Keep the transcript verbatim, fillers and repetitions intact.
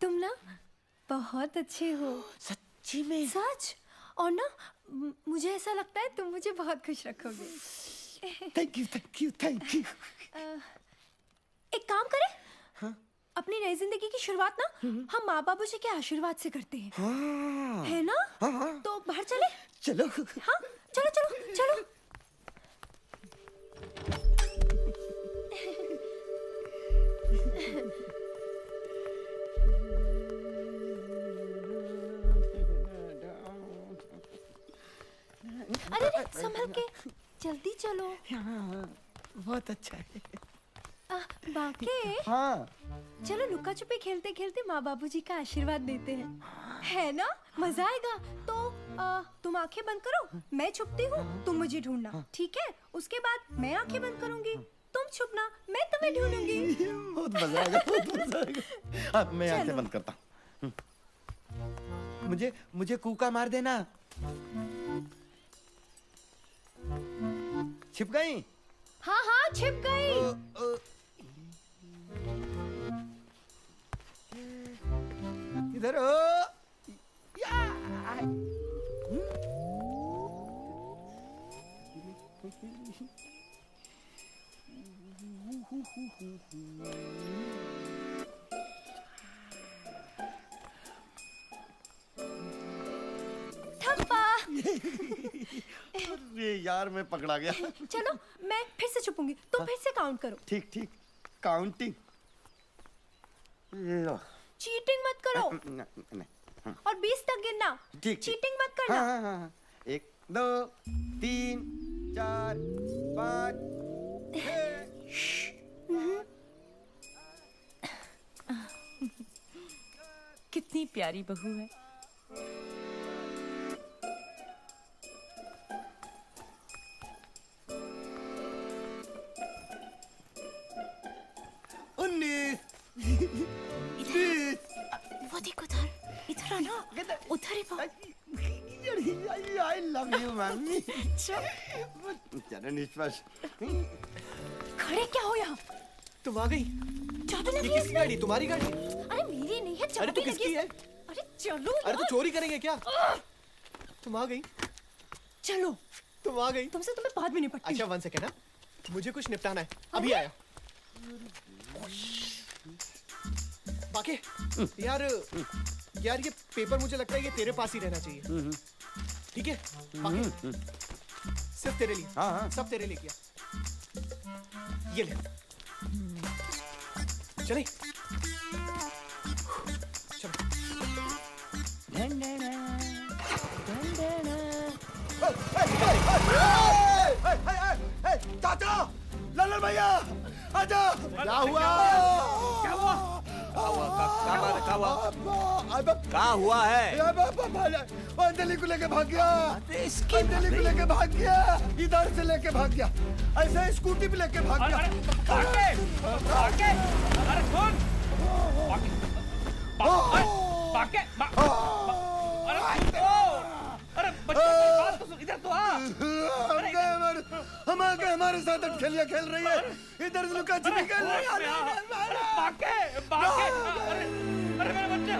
तुम ना बहुत अच्छे हो। सच्ची में? सच। और ना मुझे ऐसा लगता है तुम मुझे बहुत खुश रखोगे। Thank you thank you thank you. एक काम करें, हाँ? अपनी नई जिंदगी की शुरुआत ना हम माँ बाबू जी के आशीर्वाद से करते हैं, हाँ। है ना? हाँ, हाँ। तो बाहर चले? चलो हाँ, चलो चलो चलो। अरे संभल के जल्दी चलो। हाँ, बहुत अच्छा है। आ, बाके हाँ। चलो लुका छुपी खेलते खेलते माँ बाबू जी का आशीर्वाद देते हैं, है ना? मजा आएगा। तो आ, तुम आंखें बंद करो, मैं छुपती हूँ, तुम मुझे ढूंढना, ठीक है? उसके बाद मैं आंखें बंद करूंगी, तुम छुपना, मैं तुम्हें ढूंढूंगी। बहुत मजा आएगा, बहुत मजा आएगा। अब मैं आंखें बंद करता हूँ। मुझे मुझे कूका मार देना। छिप गई? हाँ हाँ छिप गई। ओ, ओ। इधर ओ। या। अरे यार मैं पकड़ा गया। चलो मैं फिर से छुपूंगी, तुम हाँ? फिर से काउंट करो। ठीक ठीक काउंटिंग। चीटिंग मत करो। न, न, न, हाँ। और बीस तक गिनना। ठीक, चीटिंग मत करना। हाँ, हाँ, हाँ। एक दो तीन चार पाँच कितनी प्यारी बहू है। खड़े क्या हो यहाँ? तुम आ गई? ये किसकी गाड़ी? तुम्हारी गाड़ी? अरे मेरी नहीं है। अरे तो किसकी है? अरे चलो। अरे तो चोरी करेंगे क्या? तुम आ गई? चलो। तुम आ गई? तुमसे तुम्हें बाद में निपटती हूँ। अच्छा वन सेकेंड, मुझे कुछ निपटाना है, अभी आया। बाकी यार यार ये पेपर मुझे लगता है ये तेरे पास ही रहना चाहिए, ठीक है? बाकी सिर्फ तेरे लिए। हाँ हाँ सब तेरे लिए किया। ये ले चले चलो। चाचा लालन भैया आजा। क्या हुआ? क्या हुआ? क्या हुआ? क्या हुआ? क्या हुआ है? अंजलि को लेके भाग गया। अंजलि को लेके भाग गया, इधर से लेके भाग गया, ऐसे स्कूटी पे लेके भाग गया। इधर तो आ, हमारे हमारे साथ खेलिया खेल रही है, इधर से लुका छिपी खेल रही है। अरे मेरे बच्चे